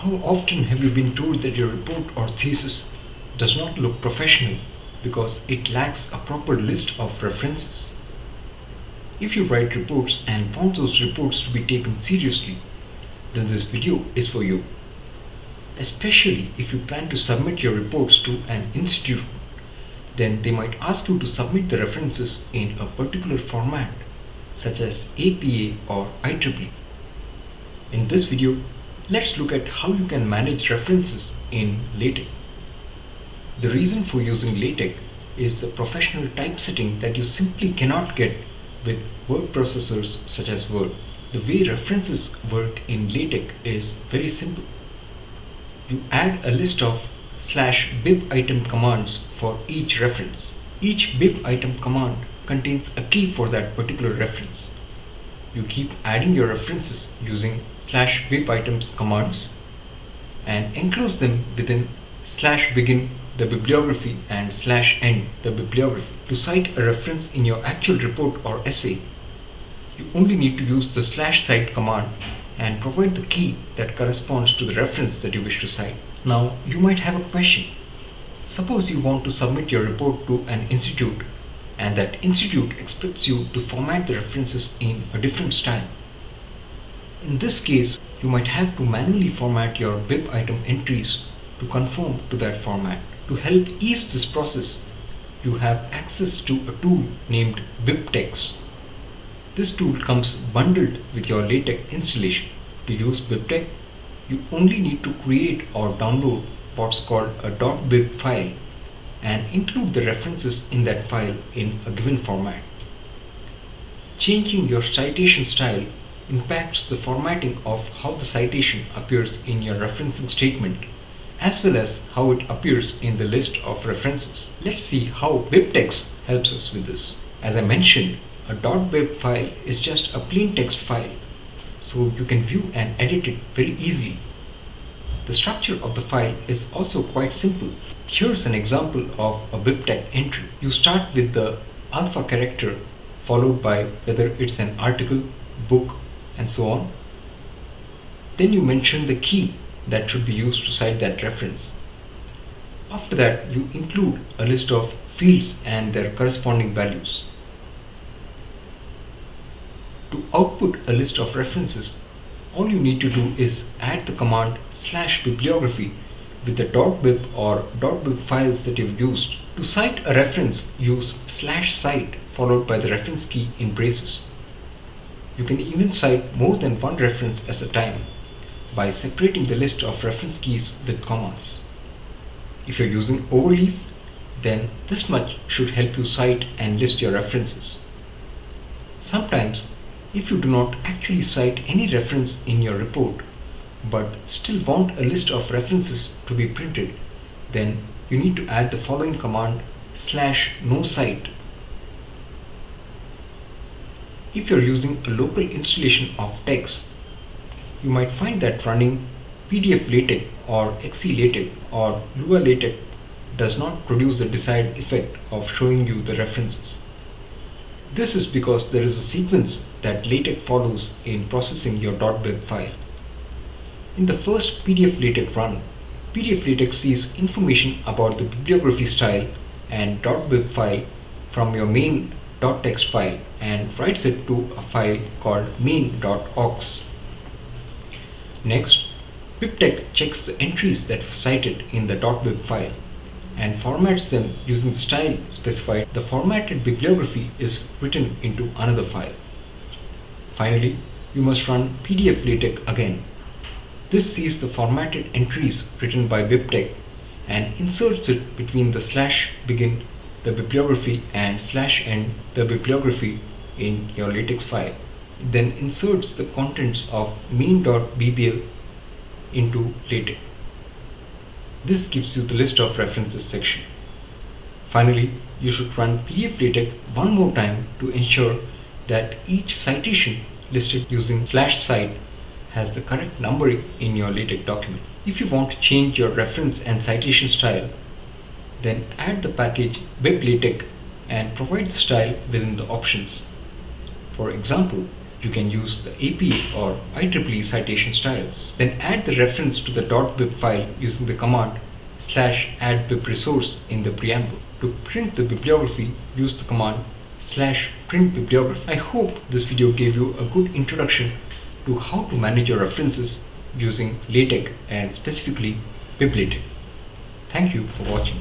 How often have you been told that your report or thesis does not look professional because it lacks a proper list of references? If you write reports and found those reports to be taken seriously, then this video is for you. Especially if you plan to submit your reports to an institute, then they might ask you to submit the references in a particular format, such as APA or IEEE. In this video, let's look at how you can manage references in LaTeX. The reason for using LaTeX is the professional typesetting that you simply cannot get with word processors such as Word. The way references work in LaTeX is very simple. You add a list of /bib item commands for each reference. Each bib item command contains a key for that particular reference. You keep adding your references using /bib items commands and enclose them within /begin the bibliography and /end the bibliography. To cite a reference in your actual report or essay, you only need to use the /cite command and provide the key that corresponds to the reference that you wish to cite. Now, you might have a question. Suppose you want to submit your report to an institute and that institute expects you to format the references in a different style. In this case, you might have to manually format your bib item entries to conform to that format. To help ease this process, you have access to a tool named BibTeX. This tool comes bundled with your LaTeX installation. To use BibTeX, you only need to create or download what's called a .bib file and include the references in that file in a given format. Changing your citation style impacts the formatting of how the citation appears in your referencing statement, as well as how it appears in the list of references. Let's see how BibTeX helps us with this. As I mentioned, a .bib file is just a plain text file, so you can view and edit it very easily. The structure of the file is also quite simple. Here's an example of a BibTeX entry. You start with the alpha character, followed by whether it's an article, book, and so on. Then you mention the key that should be used to cite that reference. After that, you include a list of fields and their corresponding values. To output a list of references, all you need to do is add the command /bibliography with the .bib or .bib files that you've used. To cite a reference, use /cite followed by the reference key in braces. You can even cite more than one reference at a time by separating the list of reference keys with commas. If you're using Overleaf, then this much should help you cite and list your references. Sometimes, if you do not actually cite any reference in your report, but still want a list of references to be printed, then you need to add the following command /nocite. If you're using a local installation of TeX, you might find that running PDF-LaTeX or XeLaTeX or LuaLaTeX does not produce the desired effect of showing you the references. This is because there is a sequence that LaTeX follows in processing your .bib file. In the first PDF-LaTeX run, PDF-LaTeX sees information about the bibliography style and .bib file from your main .text file and writes it to a file called main.aux. Next, BibTeX checks the entries that were cited in the .bib file and formats them using style specified. The formatted bibliography is written into another file. Finally, you must run PDF-LaTeX again. This sees the formatted entries written by BibTeX and inserts it between the /begin the bibliography and /end the bibliography in your LaTeX file. It then inserts the contents of main.bbl into LaTeX. This gives you the list of references section. Finally, you should run PDF-LaTeX one more time to ensure that each citation listed using /cite has the correct numbering in your LaTeX document. If you want to change your reference and citation style, then add the package biblatex and provide the style within the options. For example, you can use the APA or IEEE citation styles. Then add the reference to the .bib file using the command /addbibresource in the preamble. To print the bibliography, use the command /printbibliography. I hope this video gave you a good introduction to how to manage your references using LaTeX and specifically BibLatex. Thank you for watching.